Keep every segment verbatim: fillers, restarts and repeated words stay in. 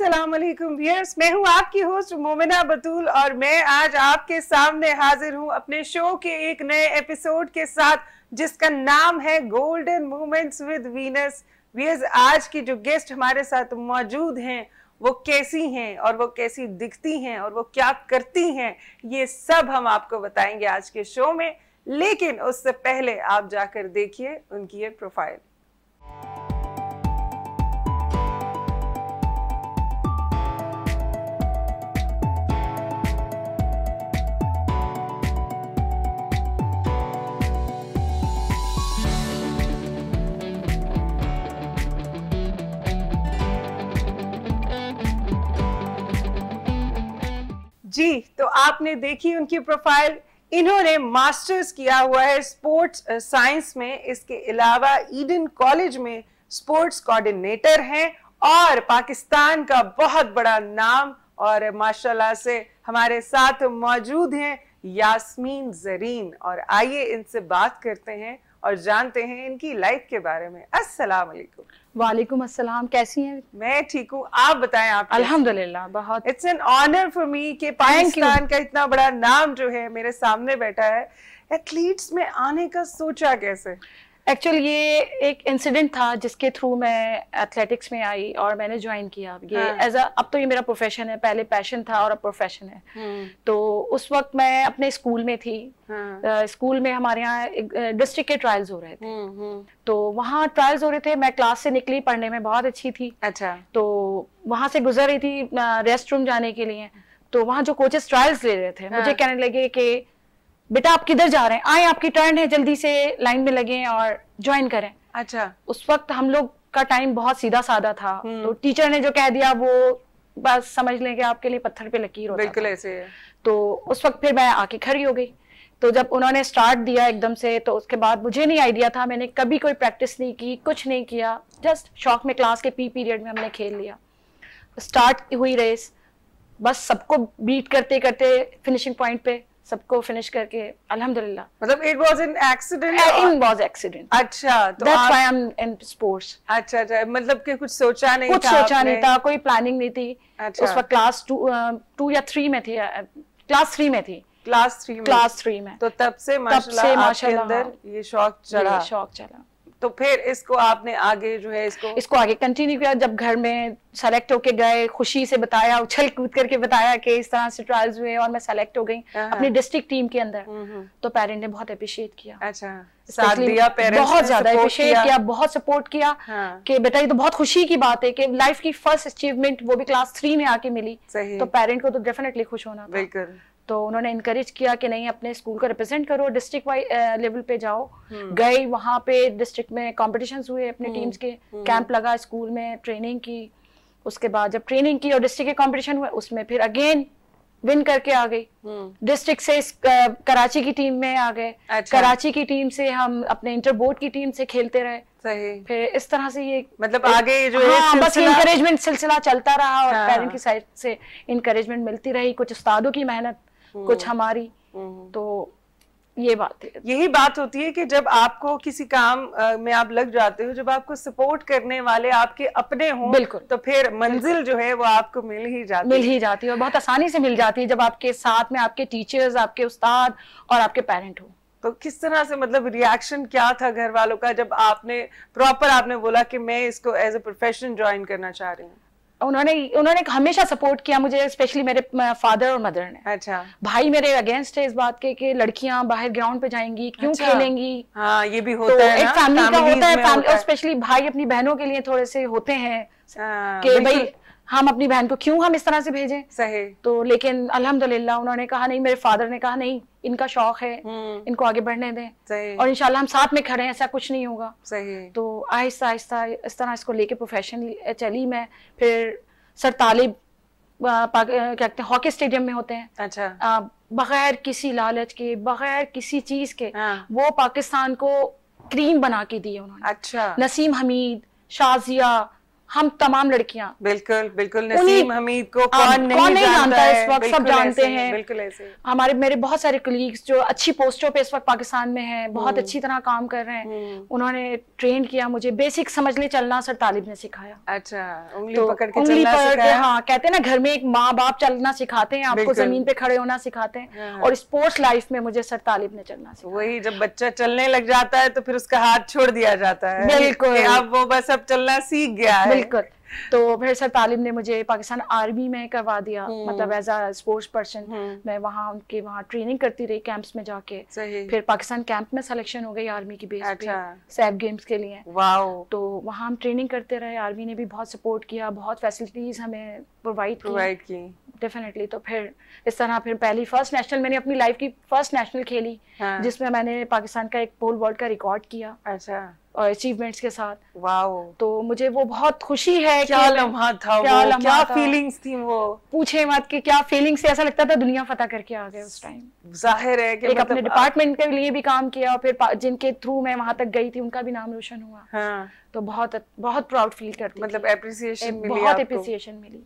अस्सलाम वालेकुम व्यूअर्स, मैं हूँ आपकी होस्ट मोमिना बतूल और मैं आज आपके सामने हाजिर हूँ अपने शो के एक नए एपिसोड के साथ जिसका नाम है golden moments with Venus. Viewers, आज की जो गेस्ट हमारे साथ मौजूद हैं वो कैसी हैं और वो कैसी दिखती हैं और वो क्या करती हैं, ये सब हम आपको बताएंगे आज के शो में। लेकिन उससे पहले आप जाकर देखिए उनकी ये प्रोफाइल। जी, तो आपने देखी उनकी प्रोफाइल। इन्होंने मास्टर्स किया हुआ है स्पोर्ट्स साइंस में, इसके अलावा ईडन कॉलेज में स्पोर्ट्स कोऑर्डिनेटर हैं और पाकिस्तान का बहुत बड़ा नाम और माशाल्लाह से हमारे साथ मौजूद हैं यास्मीन जरीन। और आइए इनसे बात करते हैं और जानते हैं इनकी लाइफ के बारे में। अस्सलाम वालेकुम। वालेकुम अस्सलाम, कैसी हैं? मैं ठीक हूँ, आप बताएं। आप अल्हम्दुलिल्लाह, बहुत। It's an honour for me कि पाकिस्तान का इतना बड़ा नाम जो है मेरे सामने बैठा है। एथलीट्स में आने का सोचा कैसे? एक्चुअली ये एक इंसिडेंट था जिसके थ्रू मैं एथलेटिक्स में आई और मैंने ज्वाइन किया ये एज हाँ। अब तो ये मेरा प्रोफेशन है, पहले पैशन था और अब प्रोफेशन है। तो उस वक्त मैं अपने स्कूल में थी। हाँ। स्कूल में हमारे यहाँ डिस्ट्रिक्ट के ट्रायल्स हो रहे थे, तो वहाँ ट्रायल्स हो रहे थे। मैं क्लास से निकली, पढ़ने में बहुत अच्छी थी। अच्छा। तो वहाँ से गुजर रही थी रेस्ट रूम जाने के लिए, तो वहाँ जो कोचेस ट्रायल्स ले रहे थे मुझे कहने लगे कि बेटा आप किधर जा रहे हैं, आए आपकी टर्न है, जल्दी से लाइन में लगें और ज्वाइन करें। अच्छा। उस वक्त हम लोग का टाइम बहुत सीधा साधा था, तो टीचर ने जो कह दिया वो बस समझ लें कि आपके लिए पत्थर पे लकीर होता है। बिल्कुल ऐसे है। तो उस वक्त फिर मैं आके खड़ी हो गई। तो जब उन्होंने स्टार्ट दिया एकदम से, तो उसके बाद मुझे नहीं आइडिया था, मैंने कभी कोई प्रैक्टिस नहीं की, कुछ नहीं किया, जस्ट शौक में क्लास के पी पीरियड में हमने खेल लिया। स्टार्ट हुई रेस, बस सबको बीट करते करते फिनिशिंग पॉइंट पे सबको फिनिश करके अल्हम्दुलिल्लाह। मतलब it was an accident? In was accident. अच्छा, तो that's why I am in sports. अच्छा अच्छा, मतलब कि कुछ सोचा नहीं कुछ था कुछ सोचा नहीं था, कोई प्लानिंग नहीं थी। अच्छा। उस वक्त क्लास टू टू या थ्री में थी, क्लास थ्री में थी क्लास थ्री में क्लास थ्री में तो तब से माशाल्लाह आपके अंदर ये शौक चला शौक चला तो फिर इसको आपने आगे जो है इसको इसको आगे कंटिन्यू किया। जब घर में सेलेक्ट होके गए, खुशी से बताया, उछल कूद करके बताया कि इस तरह से ट्रायल्स हुए और मैं सेलेक्ट हो गई अपनी डिस्ट्रिक्ट टीम के अंदर, तो पेरेंट ने बहुत अप्रिशिएट किया। अच्छा, साथ दिया पेरेंट्स, बहुत ज्यादा अप्रिशिएट किया, बहुत सपोर्ट किया कि बेटा ये तो बहुत खुशी की बात है कि लाइफ की फर्स्ट अचीवमेंट वो भी क्लास थ्री में आके मिली, तो पेरेंट को तो डेफिनेटली खुश होना। बिल्कुल। तो उन्होंने इनकरेज किया कि नहीं, अपने स्कूल को रिप्रेजेंट करो, डिस्ट्रिक्ट वाइज लेवल पे जाओ। गए, वहाँ पे डिस्ट्रिक्ट में कॉम्पिटिशन्स हुए, अपने टीम्स के कैंप लगा, स्कूल में ट्रेनिंग की। उसके बाद जब ट्रेनिंग की और डिस्ट्रिक्ट के कॉम्पिटिशन हुए, उसमें फिर अगेन विन करके आ गई। डिस्ट्रिक्ट से इस, uh, कराची की टीम में आ गए। अच्छा। कराची की टीम से हम अपने इंटर बोर्ड की टीम से खेलते रहे। सही। फिर इस तरह से ये मतलब आगे जो है हाँ, बस इनकरेजमेंट सिलसिला चलता रहा और पेरेंट की साइड से इनकरेजमेंट मिलती रही, कुछ उस्तादों की मेहनत, कुछ हमारी। तो ये बात है, यही बात होती है कि जब आपको किसी काम में आप लग जाते हो, जब आपको सपोर्ट करने वाले आपके अपने हों, तो फिर मंजिल जो है वो आपको मिल ही जाती मिल ही जाती है और बहुत आसानी से मिल जाती है जब आपके साथ में आपके टीचर्स, आपके उस्ताद और आपके पेरेंट हो। तो किस तरह से मतलब रिएक्शन क्या था घर वालों का जब आपने प्रॉपर आपने बोला कि मैं इसको एज ए प्रोफेशन ज्वाइन करना चाह रही हूँ? उन्होंने उन्होंने हमेशा सपोर्ट किया मुझे, स्पेशली मेरे फादर और मदर ने। अच्छा। भाई मेरे अगेंस्ट है इस बात के कि लड़कियां बाहर ग्राउंड पे जाएंगी, क्यों अच्छा। खेलेंगी। हाँ, ये भी होता तो है ना, एक फैमिली का होता है, होता और स्पेशली भाई अपनी बहनों के लिए थोड़े से होते हैं कि भाई हम अपनी बहन को क्यों हम इस तरह से भेजें। सही। तो लेकिन अल्हम्दुलिल्लाह उन्होंने कहा नहीं, मेरे फादर ने कहा नहीं, इनका शौक है, इनको आगे बढ़ने दें और इंशाल्लाह हम साथ में खड़े हैं, ऐसा कुछ नहीं होगा। सही। तो आहिस्ता आहिस्ता इस तरह इसको लेके प्रोफेशन चली मैं। फिर सर तालिब क्या कहते हैं, हॉकी स्टेडियम में होते हैं। अच्छा। बगैर किसी लालच के, बगैर किसी चीज के वो पाकिस्तान को क्रीम बना के दिए उन्होंने। अच्छा। नसीम हमीद, शाजिया, हम तमाम लड़कियां। बिल्कुल बिल्कुल, नसीम हमीद को कौन नहीं जानता है, इस वक्त सब जानते हैं। बिल्कुल ऐसे हमारे मेरे बहुत सारे कलीग्स जो अच्छी पोस्टों पे इस वक्त पाकिस्तान में हैं, बहुत अच्छी तरह काम कर रहे हैं, उन्होंने ट्रेन किया मुझे, बेसिक समझ ले चलना सर तालिब ने सिखाया। अच्छा, उंगली पकड़ के चलना सिखाया। हाँ, कहते हैं ना घर में एक माँ बाप चलना सिखाते हैं, आपको जमीन पे खड़े होना सिखाते हैं, और स्पोर्ट्स लाइफ में मुझे सर तालिब ने चलना सिखाया। वही जब बच्चा चलने लग जाता है तो फिर उसका हाथ छोड़ दिया जाता है। बिल्कुल, अब वो बस अब चलना सीख गया है। बिल्कुल, तो फिर सर तालिब ने मुझे पाकिस्तान आर्मी में करवा दिया, मतलब एज अ स्पोर्ट्स पर्सन। मैं वहाँ उनके वहाँ ट्रेनिंग करती रही कैंप्स में जाके। फिर पाकिस्तान कैंप में सिलेक्शन हो गई आर्मी की बेस पे सैफ गेम्स के लिए। वाओ, तो वहाँ हम ट्रेनिंग करते रहे, आर्मी ने भी बहुत सपोर्ट किया, बहुत फैसिलिटीज हमें प्रोवाइड प्रोवाइड की डेफिनेटली। तो फिर इस तरह फिर पहली फर्स्ट नेशनल मैंने अपनी लाइफ की फर्स्ट नेशनल खेली, जिसमें मैंने पाकिस्तान का एक पोल वर्ल्ड का रिकॉर्ड किया। अच्छा, और अचीवमेंट्स के साथ। वाओ, तो मुझे वो बहुत खुशी है। क्या लम्हा था, क्या वो, क्या फीलिंग्स थी वो, पूछे मत कि क्या फीलिंग्स थी। ऐसा लगता था दुनिया फतह करके आ गए उस टाइम। जाहिर है कि एक मतलब अपने डिपार्टमेंट के लिए भी काम किया, और फिर जिनके थ्रू मैं वहां तक गई थी उनका भी नाम रोशन हुआ। हाँ। तो बहुत बहुत प्राउड फील करती, मतलब एप्रिसिएशन मिली, बहुत एप्रिसिएशन मिली।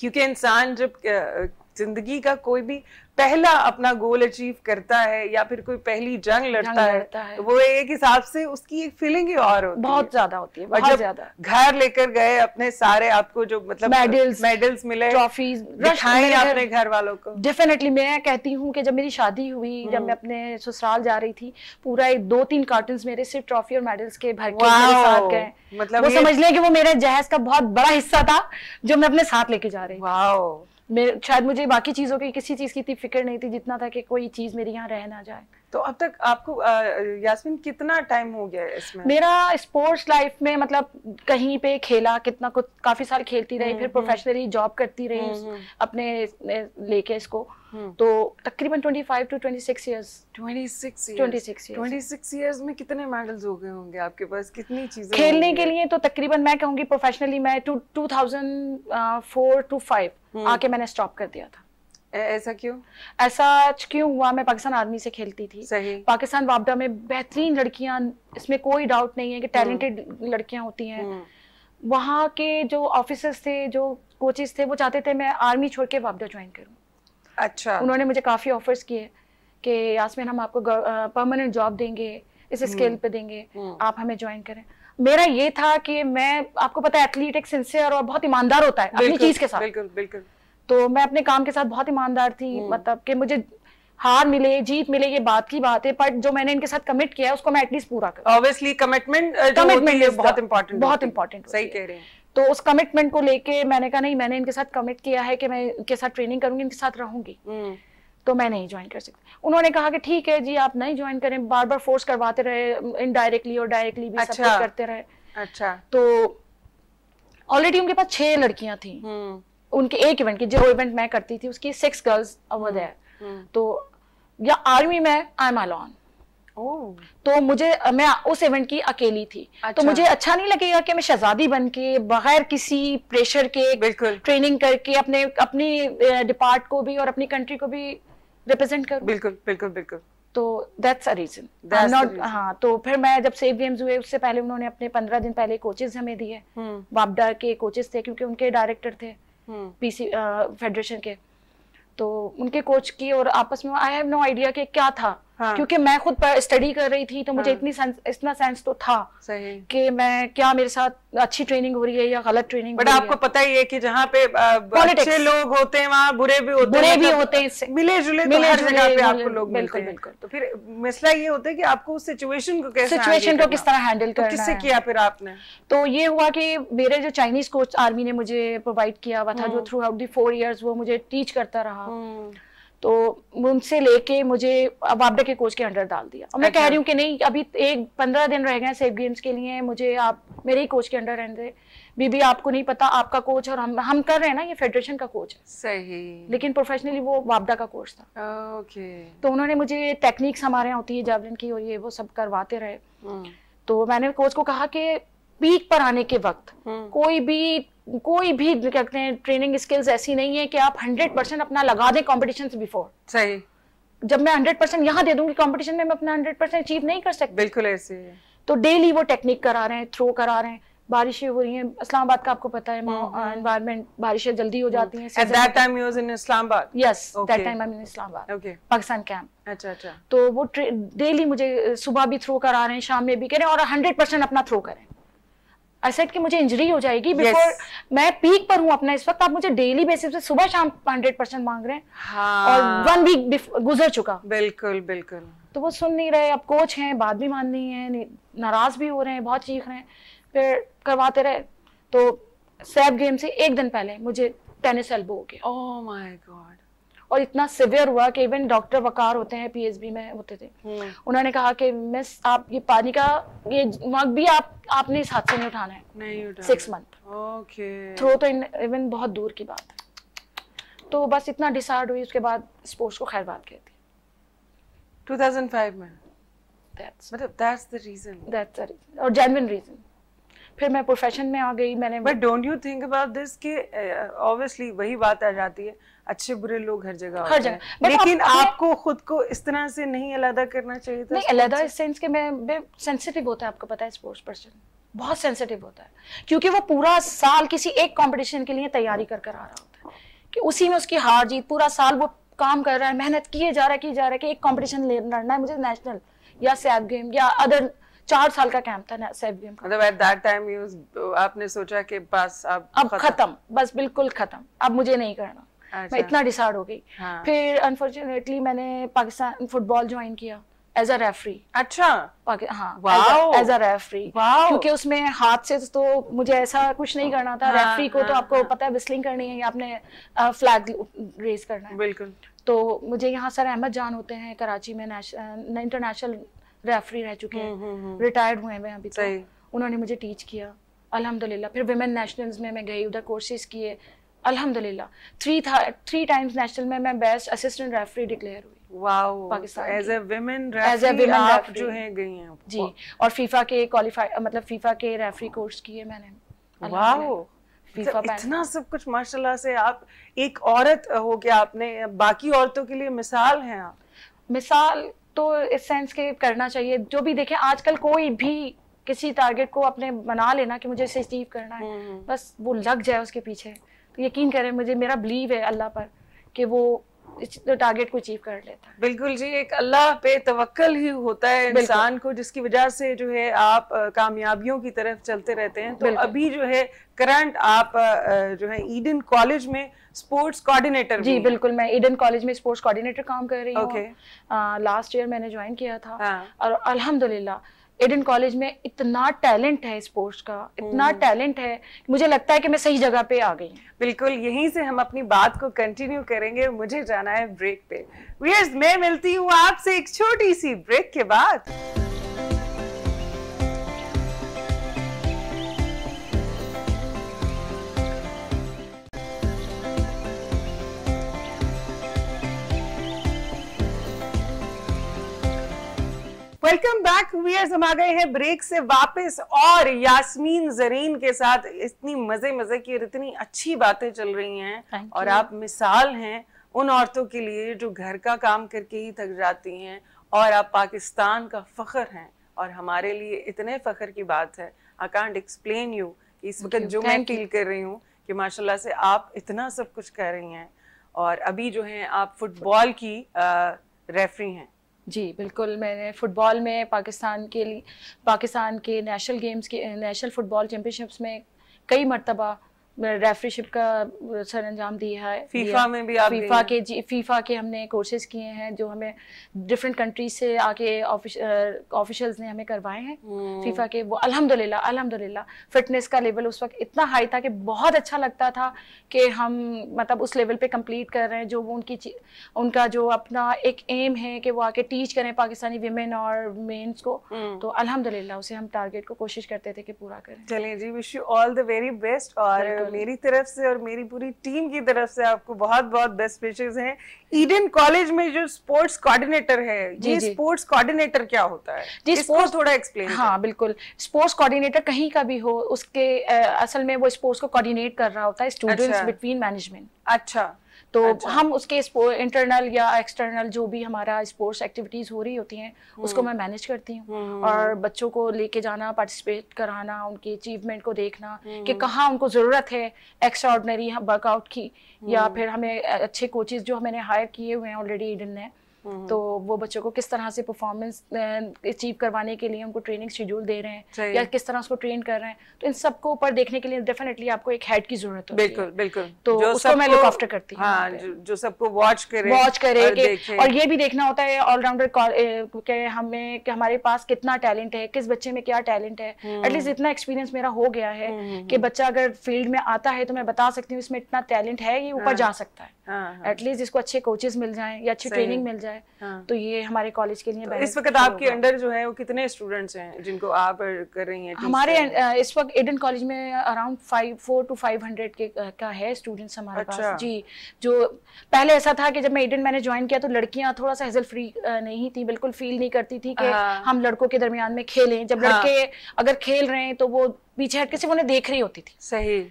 क्योंकि इंसान जब जिंदगी का कोई भी पहला अपना गोल अचीव करता है या फिर कोई पहली जंग लड़ता है, है। तो वो एक हिसाब से उसकी एक फीलिंग ही और होती बहुत ज्यादा होती है। बहुत ज्यादा घर लेकर गए अपने सारे, आपको जो मतलब मेडल्स मेडल्स मिले, ट्रॉफीज दिखाई आपने घर वालों को। डेफिनेटली मैं कहती हूँ कि जब मेरी शादी हुई, जब मैं अपने ससुराल जा रही थी, पूरा एक दो तीन कार्टन मेरे सिर्फ ट्रॉफी और मेडल्स के भर के साथ गए। मतलब वो समझ लिया कि वो मेरे जहेज का बहुत बड़ा हिस्सा था जो मैं अपने साथ लेके जा रही। वाह, मेरे शायद मुझे बाकी चीजों की किसी चीज की इतनी फिक्र नहीं थी, जितना था कि कोई चीज मेरे यहाँ रह ना जाए। तो अब तक आपको आ, यास्मीन कितना टाइम हो गया इसमें? मेरा स्पोर्ट्स लाइफ में मतलब कहीं पे खेला कितना कुछ, काफी साल खेलती रही, फिर प्रोफेशनली जॉब करती रही अपने लेके इसको, तो तकरीबन पच्चीस टू छब्बीस इयर्स। छब्बीस छब्बीस छब्बीस इयर्स में कितने मेडल्स हो गए होंगे आपके पास, कितनी चीजें खेलने के लिए? तो तकरीबन मैं कहूंगी प्रोफेशनली मैं two thousand four to five आके मैंने स्टॉप कर दिया था। ऐसा क्यों? ऐसा क्यों हुआ? मैं पाकिस्तान आर्मी से खेलती थी। सही। पाकिस्तान वापडा में बेहतरीन लड़कियां, इसमें कोई डाउट नहीं है कि टैलेंटेड लड़कियां होती हैं। वहाँ के जो ऑफिसर्स थे, जो कोचेस थे, वो चाहते थे मैं आर्मी छोड़ के वापडा ज्वाइन करूँ। अच्छा, उन्होंने मुझे काफी ऑफर्स किए कि यास्मीन हम आपको परमानेंट जॉब देंगे, इस स्केल पे देंगे, आप हमें ज्वाइन करें। मेरा ये था कि मैं, आपको पता है एथलीट एक सिंसियर और बहुत ईमानदार होता है अपनी चीज के साथ। बिल्कुल बिल्कुल। तो मैं अपने काम के साथ बहुत ईमानदार थी, मतलब कि मुझे हार मिले जीत मिले ये बात की बात है, बट जो मैंने इनके साथ कमिट किया है उसको मैं एटलीस्ट पूरा करूं। ऑब्वियसली कमिटमेंट कमिटमेंट बहुत इंपॉर्टेंट बहुत इंपॉर्टेंट सही कह रहे हैं। तो उस कमिटमेंट को लेके मैंने कहा नहीं, मैंने इनके साथ कमिट किया है कि मैं इनके साथ ट्रेनिंग करूंगी, इनके साथ रहूंगी, तो मैं नहीं ज्वाइन कर सकती। उन्होंने कहा कि ठीक है जी, आप नहीं ज्वाइन करें। बार बार फोर्स करवाते रहे, इनडायरेक्टली और डायरेक्टली भी सब कुछ करते रहे। अच्छा, तो ऑलरेडी उनके पास छह लड़कियां थी उनके एक इवेंट की, जो इवेंट मैं करती थी उसकी सिक्स गर्ल्स ओवर देयर। तो या आर्मी में आई एम अलोन। Oh. तो मुझे, मैं उस इवेंट की अकेली थी। अच्छा। तो मुझे अच्छा नहीं लगेगा कि मैं शहजादी बन के बगैर किसी प्रेशर के ट्रेनिंग करके अपने अपनी डिपार्ट को भी और अपनी कंट्री को भी रिप्रेजेंट करूं। बिल्कुल बिल्कुल बिल्कुल। तो that's a reason I am not. हाँ, तो फिर मैं जब सेफ गेम्स हुए उससे पहले उन्होंने अपने पंद्रह दिन पहले कोचेज हमें दिए, वापडा के कोचेज थे क्योंकि उनके डायरेक्टर थे पीसी फेडरेशन के, तो उनके कोच की। और आपस में आई हैव नो आइडिया कि क्या था। हाँ। क्योंकि मैं खुद पर स्टडी कर रही थी, तो मुझे हाँ। इतनी सेंस, इतना सेंस तो था कि मैं क्या, मेरे साथ अच्छी ट्रेनिंग हो रही है या गलत ट्रेनिंग। बट आपको पता ही है कि जहाँ पे अच्छे लोग होते हैं वहाँ बुरे भी होते बुरे हैं भी होते हैं मिले जुले मिले तो जुले पे आपको लोग। बिल्कुल बिल्कुल। तो फिर मसला ये होता है कि आपको उस सिचुएशन को कैसे सिचुएशन को किस तरह हैंडल करना है। किससे किया फिर आपने? तो ये हुआ कि मेरे जो चाइनीज कोच आर्मी ने मुझे प्रोवाइड किया हुआ था, जो throughout the four years वो मुझे टीच करता रहा, तो उनसे लेके मुझे वापडा के कोच के अंडर डाल दिया। और मैं कह रही हूँ कि नहीं, अभी एक पंद्रह दिन रह गए हैं सेफ गेम्स के लिए, मुझे आप मेरे ही कोच के अंडर रहने। बीबी आपको नहीं पता, आपका कोच और हम हम कर रहे हैं ना, ये फेडरेशन का कोच है। सही। लेकिन प्रोफेशनली वो वापडा का कोच था। ओके। तो उन्होंने मुझे टेक्निक्स हमारे यहाँ होती है जैवलिन की और ये वो सब करवाते रहे। तो मैंने कोच को कहा कि पीक पर आने के वक्त कोई भी कोई भी क्या कहते हैं ट्रेनिंग स्किल्स ऐसी नहीं है कि आप हंड्रेड परसेंट अपना लगा दें कॉम्पिटिशन से बिफोर। सही। जब मैं हंड्रेड परसेंट यहाँ दे दूंगी कॉम्पिटिशन में, मैं अपना हंड्रेड परसेंट अचीव नहीं कर सकती। बिल्कुल ऐसे है। तो डेली वो टेक्निक करा रहे हैं, थ्रो करा रहे हैं, बारिशें हो रही हैं, इस्लामाबाद का आपको पता है एनवायरनमेंट, बारिशें जल्दी हो जाती हैं। At that time you was in Islamabad? Yes, that time I am in Islamabad, Pakistan camp. अच्छा अच्छा। तो वो डेली मुझे सुबह भी थ्रो करा रहे हैं, शाम में भी कह रहे हैं, और हंड्रेड परसेंट अपना थ्रो करें। आई सेड कि मुझे इंजरी हो जाएगी बिफोर, मैं पीक पर हूँ अपना इस वक्त, आप मुझे डेली बेसिस पे सुबह शाम हंड्रेड परसेंट मांग रहे हैं। हाँ। और वन वीक गुजर चुका। बिल्कुल बिल्कुल। तो वो सुन नहीं रहे, अब कोच हैं, बात भी मान नहीं है, नाराज भी हो रहे हैं, बहुत चीख रहे हैं, फिर करवाते रहे। तो सैफ गेम से एक दिन पहले मुझे टेनिस एल्बो हो गया। Oh my God. और इतना सिवियर हुआ कि इवन डॉक्टर वकार होते हैं, पीएसबी में होते थे, उन्होंने कहा कि मिस आप ये पानी का ये मग भी आप आपने इस हाथ से नहीं उठाना है। नहीं उठाना। Six month. ओके। थ्रो तो इवन बहुत दूर की बात है। तो बस इतना डिसार्ड हुई, उसके बाद स्पोर्ट्स को खैर बात कहती। टू थाउज़ेंड फाइव में। That's मतलब that's the reason. That's the reason. और genuine reason. फिर मैं प्रोफेशन में आ गई मैंने। But don't you think about this कि ऑब्वियसली वही बात आ जाती है, अच्छे बुरे लोग हर जगह हर जगह, लेकिन आपको खुद को इस तरह से नहीं अलहदा करना चाहिए था? नहीं अलहदा इस सेंस के मैं सेंसिटिव होता है, आपको पता है स्पोर्ट्स पर्सन बहुत सेंसिटिव होता है, क्योंकि वो पूरा साल किसी एक कॉम्पिटिशन के लिए तैयारी कर कर आ रहा होता है कि उसी में उसकी हार जीत, पूरा साल वो काम कर रहा है, मेहनत किए जा रहा है, किए जा रहा है कि एक कॉम्पिटिशन लड़ना है मुझे, नेशनल या सैफ गेम या अदर। चार साल का कैंप था सैफ गेम का। मतलब एट दैट टाइम यू आपने सोचा कि बस अब अब खत्म, बस बिल्कुल खत्म, अब मुझे नहीं करना। मैं इतना डिसाइड हो गई। हाँ। फिर अनफॉर्चुनेटली मैंने पाकिस्तान फुटबॉल ज्वाइन किया एज अ रेफरी। अच्छा। हाँ, एज अ रेफरी, क्योंकि उसमें हाथ से तो मुझे ऐसा कुछ नहीं करना था। हाँ, रेफरी को हाँ, तो आपको हाँ, पता है विस्लिंग करनी है या आपने फ्लैग रेज करना है। बिल्कुल। तो मुझे यहाँ सर अहमद जान होते हैं कराची में, इंटरनेशनल रेफरी रह चुके हैं, रिटायर्ड हुए हैं अभी तो, उन्होंने मुझे टीच किया अल्हम्दुलिल्लाह। फिर विमेन नेशनल्स में मैं गई, उधर कोर्सेज किए अल्हम्दुलिल्लाह। थ्री थ्री टाइम्स नेशनल में मैं बेस्ट असिस्टेंट रेफरी डिक्लेयर हुई। Wow. Pakistan as a women referee आप जो हैं गई हैं जी। और फीफा के क्वालिफाई मतलब फीफा के रेफरी कोर्स किए मैंने। वाओ। फीफा इतना सब कुछ माशाल्लाह से। आप एक औरत हो गया, आपने बाकी औरतों के लिए मिसाल हैं आप। मिसाल तो इस सेंस के करना चाहिए, जो भी देखें आजकल कोई भी किसी टारगेट को अपने बना लेना कि मुझे इसे अचीव करना है, बस वो लग जाए उसके पीछे, तो यकीन करें मुझे, मेरा बिलीव है अल्लाह पर कि वो टारगेट को अचीव कर लेता है। बिल्कुल जी, एक अल्लाह पे तवक्कल ही होता है इंसान को, जिसकी वजह से जो है आप कामयाबियों की तरफ चलते रहते हैं। तो अभी जो है करंट आप जो है ईडन कॉलेज में स्पोर्ट्स कोऑर्डिनेटर? जी बिल्कुल, मैं ईडन कॉलेज में स्पोर्ट्स कोऑर्डिनेटर काम कर रही हूँ। लास्ट ईयर मैंने ज्वाइन किया था। हाँ। और अल्हम्दुलिल्लाह एडन कॉलेज में इतना टैलेंट है स्पोर्ट्स का, इतना टैलेंट है, मुझे लगता है कि मैं सही जगह पे आ गई। बिल्कुल, यहीं से हम अपनी बात को कंटिन्यू करेंगे, मुझे जाना है ब्रेक पे। व्यूअर्स, मैं मिलती हूँ आपसे एक छोटी सी ब्रेक के बाद। वेलकम बैक व्यूअर्स, हम आ गए हैं ब्रेक से वापस और यास्मीन जरीन के साथ इतनी मजे मजे की और इतनी अच्छी बातें चल रही हैं, और आप मिसाल हैं उन औरतों के लिए जो घर का काम करके ही थक जाती हैं, और आप पाकिस्तान का फख्र हैं, और हमारे लिए इतने फख्र की बात है, आई कांट एक्सप्लेन यू कि इस वक्त जो मैं फील कर रही हूँ कि माशाल्लाह से आप इतना सब कुछ कर रही हैं, और अभी जो हैं आप फुटबॉल की रेफरी हैं। जी बिल्कुल, मैंने फ़ुटबॉल में पाकिस्तान के लिए पाकिस्तान के नेशनल गेम्स की नेशनल फ़ुटबॉल चैम्पियनशिप्स में कई मरतबा रेफरीशिप का सर अंजाम दिया है। फीफा में भी आप फीफा के जी फीफा के हमने कोर्सेज़ किए हैं, जो हमें डिफरेंट कंट्रीज से आके ऑफिशल्स ने हमें करवाए हैं फीफा के। वो अल्हम्दुलिल्लाह अल्हम्दुलिल्लाह फिटनेस का लेवल उस वक्त इतना हाई था कि बहुत अच्छा लगता था कि हम मतलब उस लेवल पे कंप्लीट कर रहे हैं, जो वो उनकी उनका जो अपना एक एम है कि वो आके टीच करें पाकिस्तानी वीमेन और मेन्स को। तो अल्हम्दुलिल्लाह उसे हम टारगेट को कोशिश करते थे कि पूरा करें। चलिए जी, wish you all the very best, और मेरी तरफ से और मेरी पूरी टीम की तरफ से आपको बहुत बहुत बेस्ट विशेस हैं। ईडन कॉलेज में जो स्पोर्ट्स कोऑर्डिनेटर है, जी, ये जी. स्पोर्ट्स कोऑर्डिनेटर क्या होता है? जी, इसको थोड़ा एक्सप्लेन। हाँ बिल्कुल, स्पोर्ट्स कोऑर्डिनेटर कहीं का भी हो, उसके असल में वो स्पोर्ट्स को कोऑर्डिनेट कर रहा होता है स्टूडेंट्स बिटवीन मैनेजमेंट। अच्छा। तो अच्छा। हम उसके इंटरनल या एक्सटर्नल जो भी हमारा स्पोर्ट्स एक्टिविटीज हो रही होती हैं उसको मैं मैनेज करती हूँ, और बच्चों को लेके जाना, पार्टिसिपेट कराना, उनकी अचीवमेंट को देखना कि कहाँ उनको ज़रूरत है एक्स्ट्रा ऑर्डनरी वर्कआउट की, या फिर हमें अच्छे कोचेज जो मैंने हायर किए हुए हैं ऑलरेडी ईडन ने, तो वो बच्चों को किस तरह से परफॉर्मेंस अचीव करवाने के लिए उनको ट्रेनिंग शेड्यूल दे रहे हैं या किस तरह उसको ट्रेन कर रहे हैं। तो इन सबको ऊपर देखने के लिए डेफिनेटली आपको एक हेड की जरूरत होती है। बिल्कुल बिल्कुल, तो उसको मैं लुक आफ्टर करती हूं। हाँ, जो, जो सबको वॉच करे वॉच करे और, के, और ये भी देखना होता है ऑलराउंडर के हमें कि हमारे पास कितना टैलेंट है, किस बच्चे में क्या टैलेंट है। एटलीस्ट इतना एक्सपीरियंस मेरा हो गया है कि बच्चा अगर फील्ड में आता है तो मैं बता सकती हूँ इसमें इतना टैलेंट है, ये ऊपर जा सकता है। एटलीस्ट इसको अच्छे कोचेज मिल जाए या अच्छी ट्रेनिंग मिल जाए। हाँ। तो ये हमारे कॉलेज के लिए। तो इस वक्त आपके अंडर जो है वो कितने स्टूडेंट्स हैं जिनको आप कर रही हैं? हमारे इस वक्त एडन कॉलेज में around five four to five hundred के का है स्टूडेंट्स हमारे अच्छा। पास जी। जो पहले ऐसा था कि जब मैं एडन मैंने ज्वाइन किया तो लड़कियां थोड़ा सा हेजल फ्री नहीं थी, बिल्कुल फील नहीं करती थी कि हम लड़कों के दरमियान में खेलें। जब लड़के अगर खेल रहे हैं तो वो पीछे हटके सिर्फ उन्हें देख रही होती थी। सही।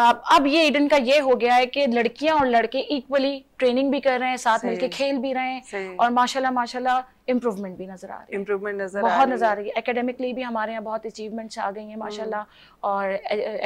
अब ये ईडन का ये हो गया है कि लड़कियां और लड़के इक्वली ट्रेनिंग भी कर रहे हैं, साथ मिलकर खेल भी रहे हैं, और माशाल्लाह माशाल्लाह इम्प्रूवमेंट भी नजर आ रही है। इम्प्रूवमेंट नजर बहुत नजर आ रही है। एकेडमिकली भी हमारे यहाँ बहुत अचीवमेंट्स आ गई हैं माशाल्लाह, और